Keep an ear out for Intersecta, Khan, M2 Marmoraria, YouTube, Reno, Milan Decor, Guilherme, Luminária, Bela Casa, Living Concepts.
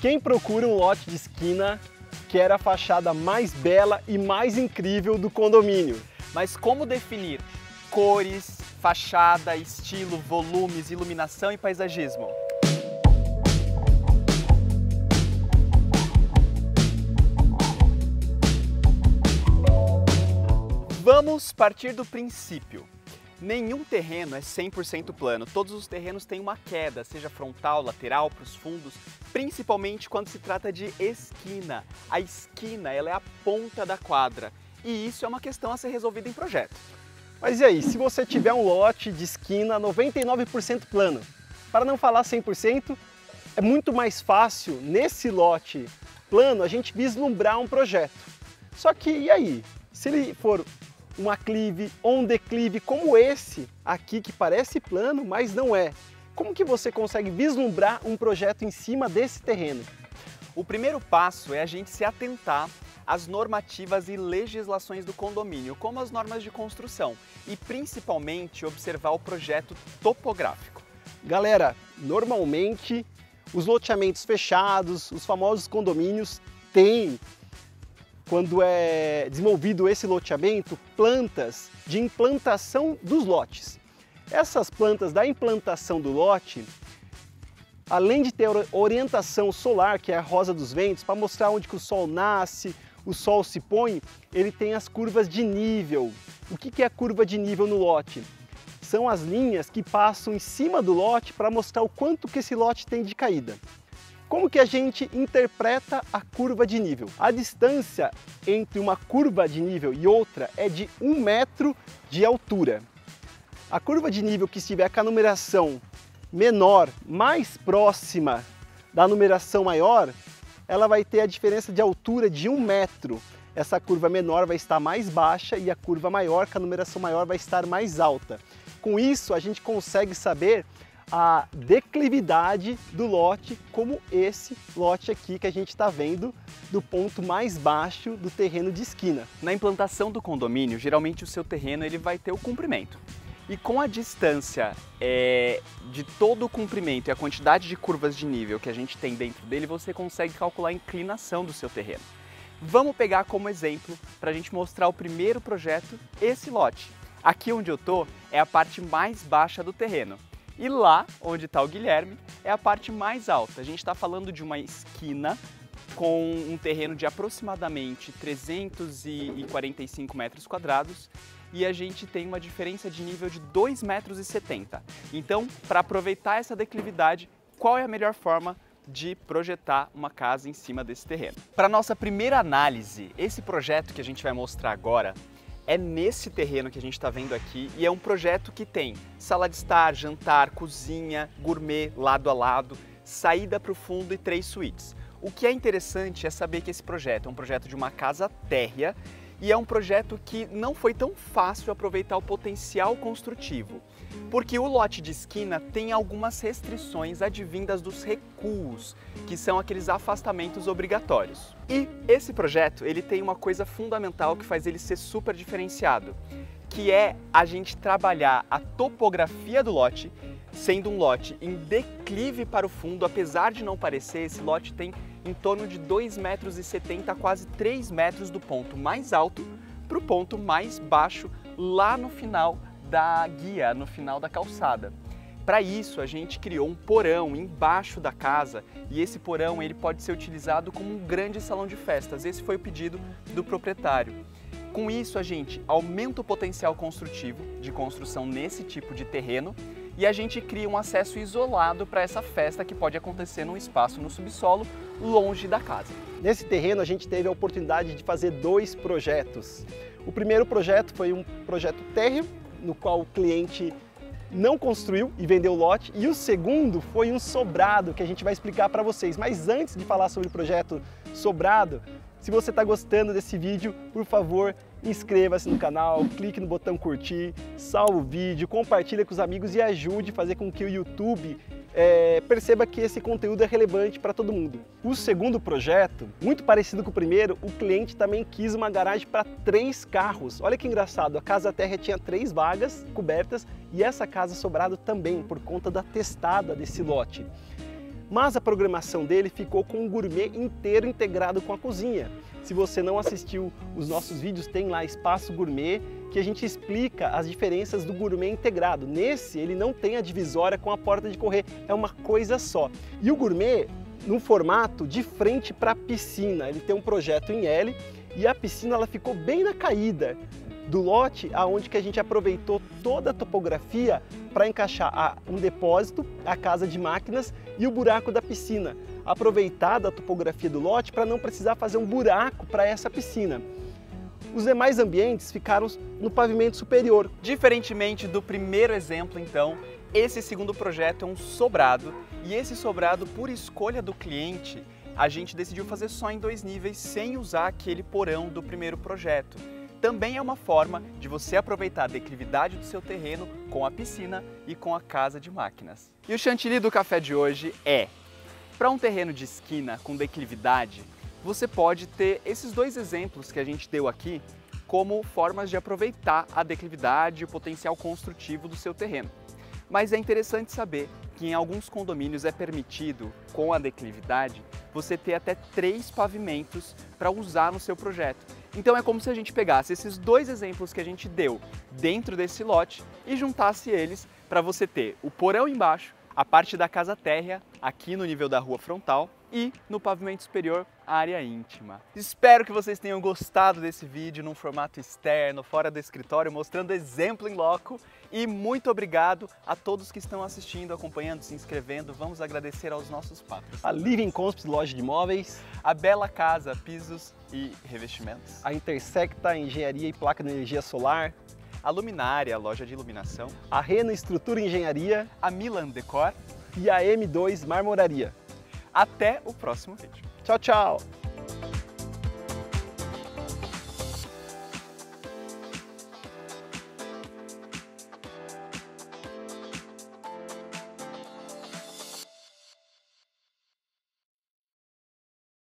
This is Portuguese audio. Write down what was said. Quem procura um lote de esquina quer a fachada mais bela e mais incrível do condomínio. Mas como definir cores, fachada, estilo, volumes, iluminação e paisagismo? Vamos partir do princípio. Nenhum terreno é 100% plano, todos os terrenos têm uma queda, seja frontal, lateral, para os fundos, principalmente quando se trata de esquina. A esquina, ela é a ponta da quadra e isso é uma questão a ser resolvida em projeto. Mas e aí, se você tiver um lote de esquina 99% plano, para não falar 100%, é muito mais fácil nesse lote plano a gente vislumbrar um projeto. Só que e aí, se ele for um aclive ou um declive como esse aqui, que parece plano, mas não é. Como que você consegue vislumbrar um projeto em cima desse terreno? O primeiro passo é a gente se atentar às normativas e legislações do condomínio, como as normas de construção, e principalmente observar o projeto topográfico. Galera, normalmente os loteamentos fechados, os famosos condomínios, têm, quando é desenvolvido esse loteamento, plantas de implantação dos lotes. Essas plantas da implantação do lote, além de ter orientação solar, que é a rosa dos ventos, para mostrar onde que o sol nasce, o sol se põe, ele tem as curvas de nível. O que é a curva de nível no lote? São as linhas que passam em cima do lote para mostrar o quanto que esse lote tem de caída. Como que a gente interpreta a curva de nível? A distância entre uma curva de nível e outra é de 1 metro de altura. A curva de nível que estiver com a numeração menor mais próxima da numeração maior, ela vai ter a diferença de altura de 1 metro. Essa curva menor vai estar mais baixa e a curva maior, com a numeração maior, vai estar mais alta. Com isso, a gente consegue saber a declividade do lote, como esse lote aqui que a gente está vendo do ponto mais baixo do terreno de esquina. Na implantação do condomínio, geralmente o seu terreno ele vai ter o comprimento. E com a distância de todo o comprimento e a quantidade de curvas de nível que a gente tem dentro dele, você consegue calcular a inclinação do seu terreno. Vamos pegar como exemplo, para a gente mostrar o primeiro projeto, esse lote. Aqui onde eu tô é a parte mais baixa do terreno. E lá, onde está o Guilherme, é a parte mais alta. A gente está falando de uma esquina com um terreno de aproximadamente 345 metros quadrados e a gente tem uma diferença de nível de 2,70 metros. Então, para aproveitar essa declividade, qual é a melhor forma de projetar uma casa em cima desse terreno? Para nossa primeira análise, esse projeto que a gente vai mostrar agora é nesse terreno que a gente está vendo aqui e é um projeto que tem sala de estar, jantar, cozinha, gourmet lado a lado, saída para o fundo e 3 suítes. O que é interessante é saber que esse projeto é um projeto de uma casa térrea e é um projeto que não foi tão fácil aproveitar o potencial construtivo, porque o lote de esquina tem algumas restrições advindas dos recuos, que são aqueles afastamentos obrigatórios. E esse projeto, ele tem uma coisa fundamental que faz ele ser super diferenciado, que é a gente trabalhar a topografia do lote, sendo um lote em declive para o fundo. Apesar de não parecer, esse lote tem em torno de 2,70 metros a quase 3 metros do ponto mais alto para o ponto mais baixo, lá no final da guia, no final da calçada. Para isso, a gente criou um porão embaixo da casa e esse porão ele pode ser utilizado como um grande salão de festas. Esse foi o pedido do proprietário. Com isso, a gente aumenta o potencial construtivo de construção nesse tipo de terreno e a gente cria um acesso isolado para essa festa que pode acontecer num espaço no subsolo, longe da casa. Nesse terreno a gente teve a oportunidade de fazer 2 projetos. O primeiro projeto foi um projeto térreo, no qual o cliente não construiu e vendeu o lote, e o segundo foi um sobrado, que a gente vai explicar para vocês. Mas antes de falar sobre o projeto sobrado, se você está gostando desse vídeo, por favor, inscreva-se no canal, clique no botão curtir, salve o vídeo, compartilha com os amigos e ajude a fazer com que o YouTube perceba que esse conteúdo é relevante para todo mundo. O segundo projeto, muito parecido com o primeiro, o cliente também quis uma garagem para 3 carros. Olha que engraçado, a casa térrea tinha 3 vagas cobertas e essa casa sobrado também, por conta da testada desse lote. mas a programação dele ficou com um gourmet inteiro integrado com a cozinha. Se você não assistiu os nossos vídeos, tem lá Espaço Gourmet, que a gente explica as diferenças do gourmet integrado. Nesse, ele não tem a divisória com a porta de correr, é uma coisa só. E o gourmet, num formato de frente para a piscina, ele tem um projeto em L, e a piscina ela ficou bem na caída do lote, aonde que a gente aproveitou toda a topografia para encaixar um depósito, a casa de máquinas e o buraco da piscina. Aproveitada a topografia do lote para não precisar fazer um buraco para essa piscina. Os demais ambientes ficaram no pavimento superior. Diferentemente do primeiro exemplo, então, esse segundo projeto é um sobrado, e esse sobrado, por escolha do cliente, a gente decidiu fazer só em 2 níveis, sem usar aquele porão do primeiro projeto. Também é uma forma de você aproveitar a declividade do seu terreno com a piscina e com a casa de máquinas. E o chantilly do café de hoje é: para um terreno de esquina com declividade, você pode ter esses 2 exemplos que a gente deu aqui como formas de aproveitar a declividade e o potencial construtivo do seu terreno. Mas é interessante saber que em alguns condomínios é permitido, com a declividade, você ter até 3 pavimentos para usar no seu projeto. Então é como se a gente pegasse esses 2 exemplos que a gente deu dentro desse lote e juntasse eles para você ter o porão embaixo, a parte da casa térrea aqui no nível da rua frontal e no pavimento superior a área íntima. Espero que vocês tenham gostado desse vídeo num formato externo, fora do escritório, mostrando exemplo em loco. E muito obrigado a todos que estão assistindo, acompanhando, se inscrevendo. Vamos agradecer aos nossos patrocinadores: a Living Concepts, loja de imóveis; a Bela Casa, pisos e revestimentos; a Intersecta, engenharia e placa de energia solar; a Luminária, loja de iluminação; a Reno, estrutura e engenharia; a Milan Decor; e a M2 Marmoraria. Até o próximo vídeo. Tchau, tchau!